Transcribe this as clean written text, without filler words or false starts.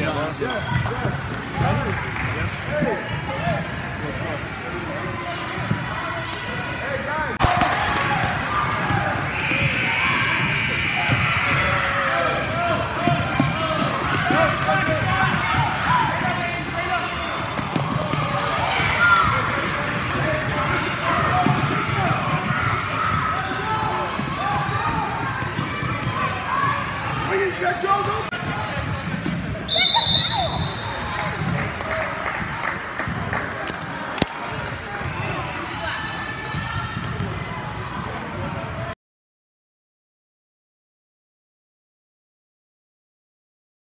Yeah.